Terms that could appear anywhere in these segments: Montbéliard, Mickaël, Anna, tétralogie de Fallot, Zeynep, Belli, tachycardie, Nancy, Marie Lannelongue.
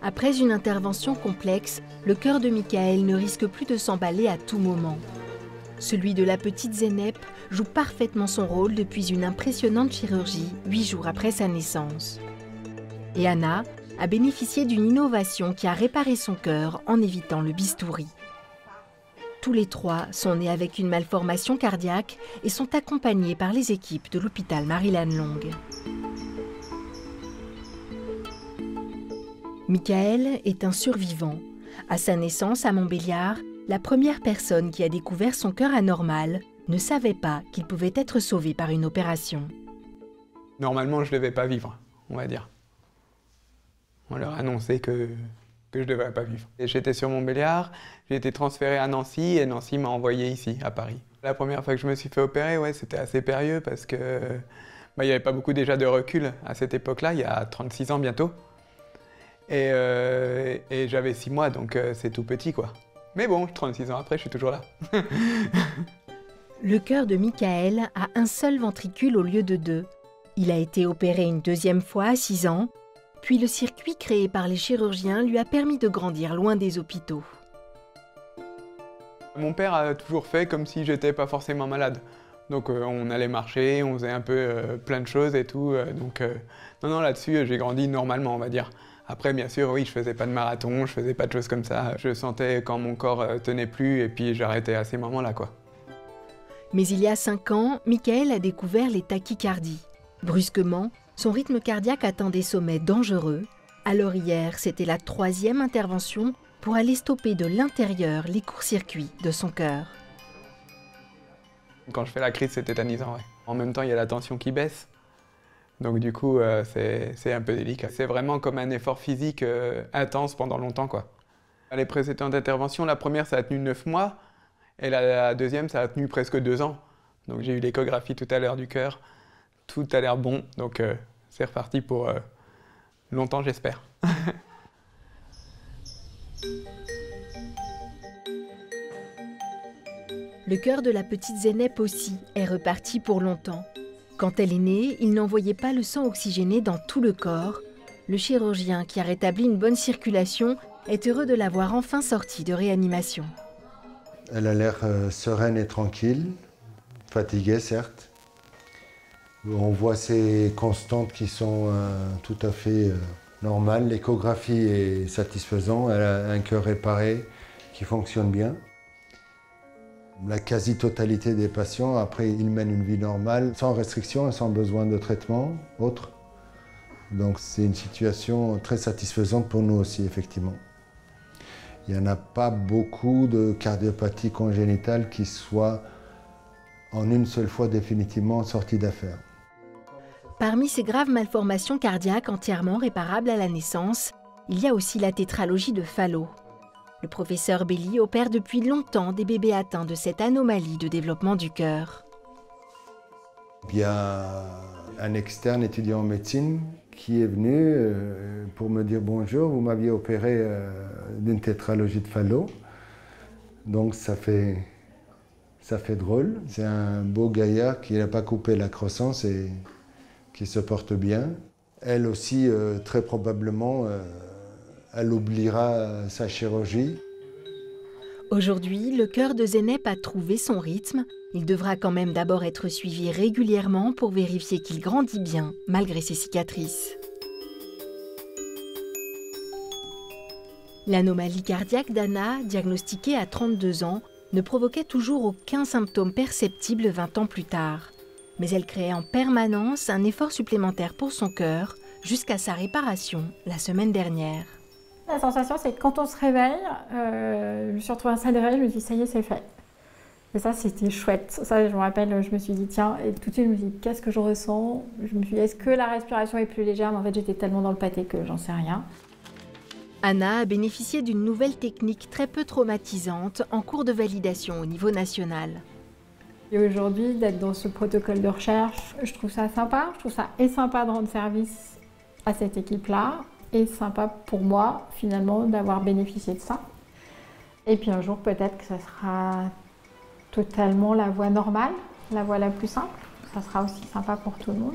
Après une intervention complexe, le cœur de Mickaël ne risque plus de s'emballer à tout moment. Celui de la petite Zeynep joue parfaitement son rôle depuis une impressionnante chirurgie, 8 jours après sa naissance. Et Anna a bénéficié d'une innovation qui a réparé son cœur en évitant le bistouri. Tous les trois sont nés avec une malformation cardiaque et sont accompagnés par les équipes de l'hôpital Marie Lannelongue. Mickaël est un survivant. À sa naissance à Montbéliard, la première personne qui a découvert son cœur anormal ne savait pas qu'il pouvait être sauvé par une opération. Normalement, je ne devais pas vivre, on va dire. On leur annonçait que je ne devais pas vivre. J'étais sur Montbéliard, j'ai été transféré à Nancy et Nancy m'a envoyé ici, à Paris. La première fois que je me suis fait opérer, ouais, c'était assez périlleux parce que il n'y avait pas beaucoup déjà de recul à cette époque-là, il y a 36 ans bientôt. Et j'avais 6 mois, donc c'est tout petit, quoi. Mais bon, 36 ans après, je suis toujours là. Le cœur de Mickaël a un seul ventricule au lieu de 2. Il a été opéré une deuxième fois à 6 ans, puis le circuit créé par les chirurgiens lui a permis de grandir loin des hôpitaux. Mon père a toujours fait comme si j'étais pas forcément malade. Donc on allait marcher, on faisait un peu plein de choses et tout. Non, là-dessus, j'ai grandi normalement, on va dire. Après, bien sûr, oui, je faisais pas de marathon, je faisais pas de choses comme ça. Je sentais quand mon corps tenait plus et puis j'arrêtais à ces moments-là, quoi. Mais il y a 5 ans, Mickaël a découvert les tachycardies. Brusquement, son rythme cardiaque atteint des sommets dangereux. Alors hier, c'était la 3e intervention pour aller stopper de l'intérieur les courts-circuits de son cœur. Quand je fais la crise, c'est tétanisant, ouais. En même temps, il y a la tension qui baisse. Donc du coup, c'est un peu délicat. C'est vraiment comme un effort physique intense pendant longtemps, quoi. Les précédentes interventions, la première, ça a tenu 9 mois. Et la deuxième, ça a tenu presque 2 ans. Donc j'ai eu l'échographie tout à l'heure du cœur. Tout a l'air bon, donc c'est reparti pour longtemps, j'espère. Le cœur de la petite Zeynep aussi est reparti pour longtemps. Quand elle est née, il n'envoyait pas le sang oxygéné dans tout le corps. Le chirurgien, qui a rétabli une bonne circulation, est heureux de l'avoir enfin sortie de réanimation. Elle a l'air sereine et tranquille, fatiguée certes. On voit ces constantes qui sont tout à fait normales. L'échographie est satisfaisante, elle a un cœur réparé qui fonctionne bien. La quasi-totalité des patients, après, ils mènent une vie normale, sans restriction et sans besoin de traitement autre. Donc c'est une situation très satisfaisante pour nous aussi, effectivement. Il n'y en a pas beaucoup de cardiopathies congénitales qui soient en une seule fois définitivement sorties d'affaires. Parmi ces graves malformations cardiaques entièrement réparables à la naissance, il y a aussi la tétralogie de Fallot. Le professeur Belli opère depuis longtemps des bébés atteints de cette anomalie de développement du cœur. Il y a un externe étudiant en médecine qui est venu pour me dire « Bonjour, vous m'aviez opéré d'une tétralogie de Fallot ». Donc ça fait drôle. C'est un beau gaillard qui n'a pas coupé la croissance et qui se porte bien. Elle aussi, très probablement, elle oubliera sa chirurgie. Aujourd'hui, le cœur de Zeynep a trouvé son rythme. Il devra quand même d'abord être suivi régulièrement pour vérifier qu'il grandit bien, malgré ses cicatrices. L'anomalie cardiaque d'Anna, diagnostiquée à 32 ans, ne provoquait toujours aucun symptôme perceptible 20 ans plus tard. Mais elle créait en permanence un effort supplémentaire pour son cœur, jusqu'à sa réparation la semaine dernière. La sensation, c'est que quand on se réveille, je me suis retrouvée à salle de réveil, je me dis ça y est, c'est fait. Et ça, c'était chouette. Ça, je me rappelle, je me suis dit tiens, et tout de suite, je me suis dit qu'est-ce que je ressens? Je me suis dit est-ce que la respiration est plus légère? Mais en fait, j'étais tellement dans le pâté que j'en sais rien. Anna a bénéficié d'une nouvelle technique très peu traumatisante en cours de validation au niveau national. Et aujourd'hui, d'être dans ce protocole de recherche, je trouve ça sympa. Je trouve ça sympa de rendre service à cette équipe-là. Et sympa pour moi, finalement, d'avoir bénéficié de ça. Et puis un jour, peut-être que ça sera totalement la voie normale, la voie la plus simple. Ça sera aussi sympa pour tout le monde.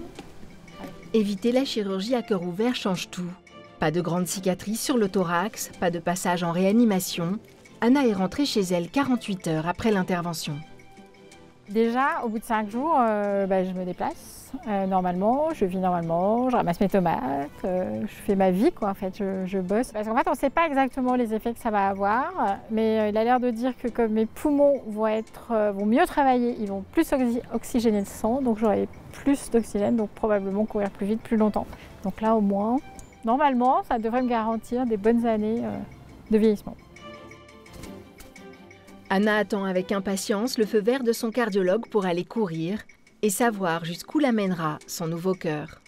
Éviter la chirurgie à cœur ouvert change tout. Pas de grande cicatrice sur le thorax, pas de passage en réanimation. Anna est rentrée chez elle 48 heures après l'intervention. Déjà, au bout de 5 jours, je me déplace normalement, je vis normalement, je ramasse mes tomates, je fais ma vie, quoi, en fait, je bosse. Parce qu'en fait, on ne sait pas exactement les effets que ça va avoir, mais il a l'air de dire que comme mes poumons vont mieux travailler, ils vont plus oxygéner le sang, donc j'aurai plus d'oxygène, donc probablement courir plus vite, plus longtemps. Donc là, au moins, normalement, ça devrait me garantir des bonnes années de vieillissement. Anna attend avec impatience le feu vert de son cardiologue pour aller courir et savoir jusqu'où l'amènera son nouveau cœur.